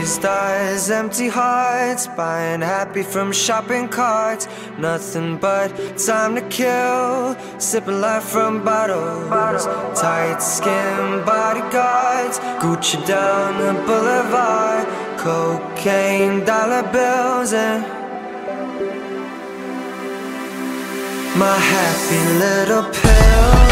raised eyes, empty hearts, buying happy from shopping carts. Nothing but time to kill, sipping life from bottles. Tight skin bodyguards, Gucci down the boulevard. Cocaine, dollar bills, and my happy little pill.